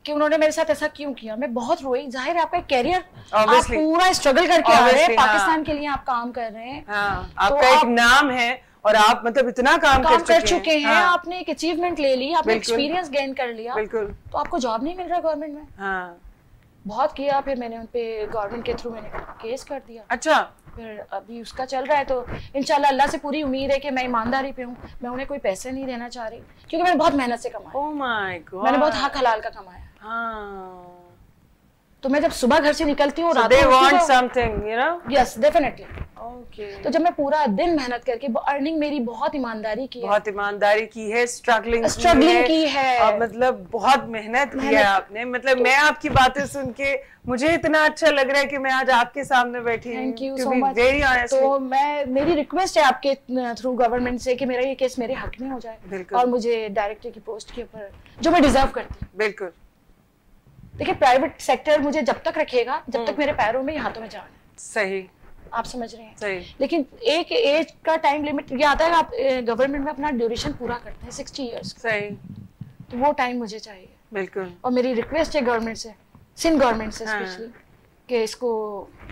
कि उन्होंने मेरे साथ ऐसा क्यों किया। मैं बहुत रोई, जाहिर है आपका कैरियर, आप पूरा स्ट्रगल करके आ रहे हैं पाकिस्तान के लिए, आप काम कर रहे हैं, आपका एक नाम है और आप मतलब इतना काम, काम कर चुके हैं, हाँ। आपने एक अचीवमेंट ले ली, आपने एक्सपीरियंस गेन कर लिया, तो आपको जॉब नहीं मिल रहा गवर्नमेंट में, हाँ। बहुत किया, फिर मैंने उन पे गवर्नमेंट के थ्रू मैंने केस कर दिया। अच्छा, फिर अभी उसका चल रहा है, तो इंशाल्लाह अल्लाह से पूरी उम्मीद है कि मैं ईमानदारी पे हूँ, मैं उन्हें कोई पैसे नहीं देना चाह रही, क्योंकि मैंने बहुत मेहनत से कमाया, ओह माय गॉड, मैंने बहुत हक हलाल का कमाया, हाँ। तो मैं जब सुबह घर से निकलती हूँ, तो जब मैं पूरा दिन मेहनत करके, अर्निंग मेरी बहुत ईमानदारी की है, बहुत ईमानदारी की है, स्ट्रगलिंग स्ट्रगलिंग की है, और मतलब बहुत मेहनत की है आपने, मतलब तो, मैं आपकी बातें सुन के मुझे इतना अच्छा लग रहा है कि मैं आज आपके सामने बैठी हूं। Thank you so much. तो मैं, मेरी रिक्वेस्ट है आपके थ्रू गवर्नमेंट से कि मेरा ये केस मेरे हक में हो जाए और मुझे डायरेक्टर की पोस्ट के ऊपर जो मैं डिजर्व करती हूँ। बिल्कुल, देखिए प्राइवेट सेक्टर मुझे जब तक रखेगा जब तक मेरे पैरों में हाथों में जान है, सही आप समझ रहे हैं, सही। लेकिन एक एज का टाइम लिमिट ये आता है, आप गवर्नमेंट में अपना ड्यूरेशन पूरा करते हैं साठ इयर्स, सही, तो वो टाइम मुझे चाहिए। बिल्कुल, और मेरी रिक्वेस्ट है गवर्नमेंट से, सिंध गवर्नमेंट से स्पेशली, हाँ। कि इसको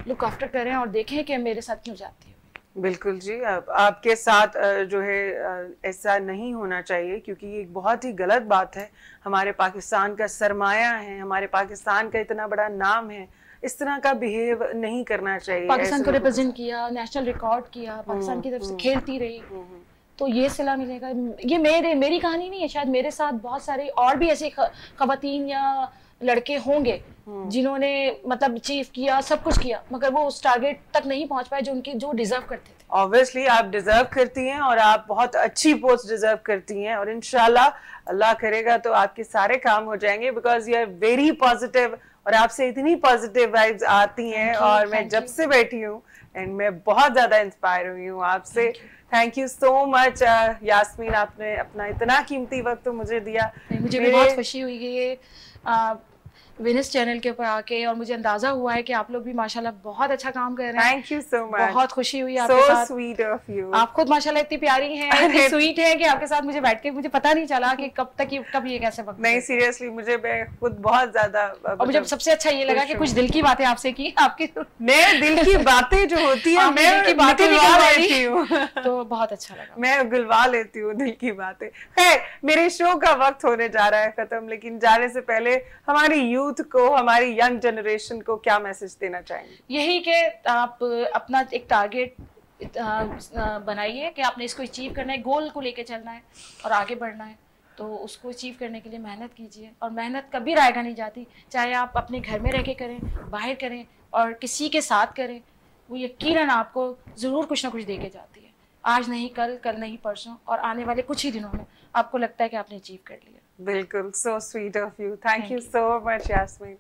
लुक आफ्टर करें और देखें कि मेरे साथ क्यों जाती है। बिल्कुल जी, आप, आपके साथ जो है ऐसा नहीं होना चाहिए, क्योंकि ये एक बहुत ही गलत बात है। हमारे पाकिस्तान का सरमाया है, हमारे पाकिस्तान का इतना बड़ा नाम है, इस तरह का बिहेव नहीं करना चाहिए। पाकिस्तान को रिप्रेजेंट किया, नेशनल रिकॉर्ड किया, पाकिस्तान की तरफ से खेलती रही, तो ये सिला मिलेगा। ये मेरे मेरी कहानी नहीं है, शायद मेरे साथ बहुत सारे और भी ऐसे खवातीन या लड़के होंगे जिन्होंने मतलब अचीव किया, सब कुछ किया, मगर वो उस टारगेट तक नहीं पहुंच पाए जो उनकी जो डिजर्व करते थे। ऑब्वियसली आप डिजर्व करती हैं और आप बहुत अच्छी पोस्ट डिजर्व करती हैं, और इंशाल्लाह अल्लाह करेगा तो आपके सारे काम हो जाएंगे, because you are very positive और आपसे इतनी पॉजिटिव वाइब्स आती हैं, और मैं जब से बैठी हूँ एंड मैं बहुत ज्यादा इंस्पायर हुई हूँ आपसे। Thank you so much Yasmin, आपने अपना इतना कीमती वक्त तो मुझे दिया। मुझे भी बहुत खुशी हुई ये विनस चैनल के ऊपर आके, और मुझे अंदाजा हुआ है कि आप लोग भी माशाल्लाह बहुत अच्छा काम कर रहे हैं। थैंक यू सो मच, बहुत खुशी हुई आपके साथ। सो स्वीट ऑफ यू, आप खुद माशाल्लाह इतनी प्यारी हैं, इतनी स्वीट हैं कि आपके साथ मुझे बैठ के मुझे पता नहीं चला कि कब तक ये कब ये कैसे वक्त। नहीं सीरियसली, मुझे खुद बहुत ज्यादा, और मुझे सबसे अच्छा ये लगा कि कुछ दिल की बातें आपसे की, आपकी मैं दिल की बातें जो होती है मैं की बातें लेती हूँ, तो बहुत अच्छा लगा, मैं गुलवा लेती हूँ दिल की बातें। खैर, मेरे शो का वक्त होने जा रहा है खत्म, लेकिन जाने से पहले हमारी यू को, हमारी यंग जनरेशन को क्या मैसेज देना चाहेंगे? यही कि आप अपना एक टारगेट बनाइए कि आपने इसको अचीव करना है, गोल को लेके चलना है और आगे बढ़ना है, तो उसको अचीव करने के लिए मेहनत कीजिए, और मेहनत कभी रायगा नहीं जाती, चाहे आप अपने घर में रह के करें, बाहर करें और किसी के साथ करें, वो यकीनन आपको ज़रूर कुछ ना कुछ दे के जाती है। आज नहीं कल, कल नहीं परसों, और आने वाले कुछ ही दिनों में आपको लगता है कि आपने अचीव कर लिया। बिल्कुल, so sweet of you, thank you so much Yasmin.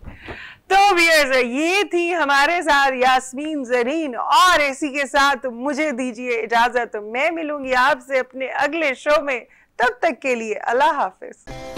तो व्यूअर्स, ये थी हमारे साथ यास्मीन ज़रीन, और इसी के साथ मुझे दीजिए इजाजत, मैं मिलूंगी आपसे अपने अगले शो में, तब तक के लिए अल्लाह हाफिज।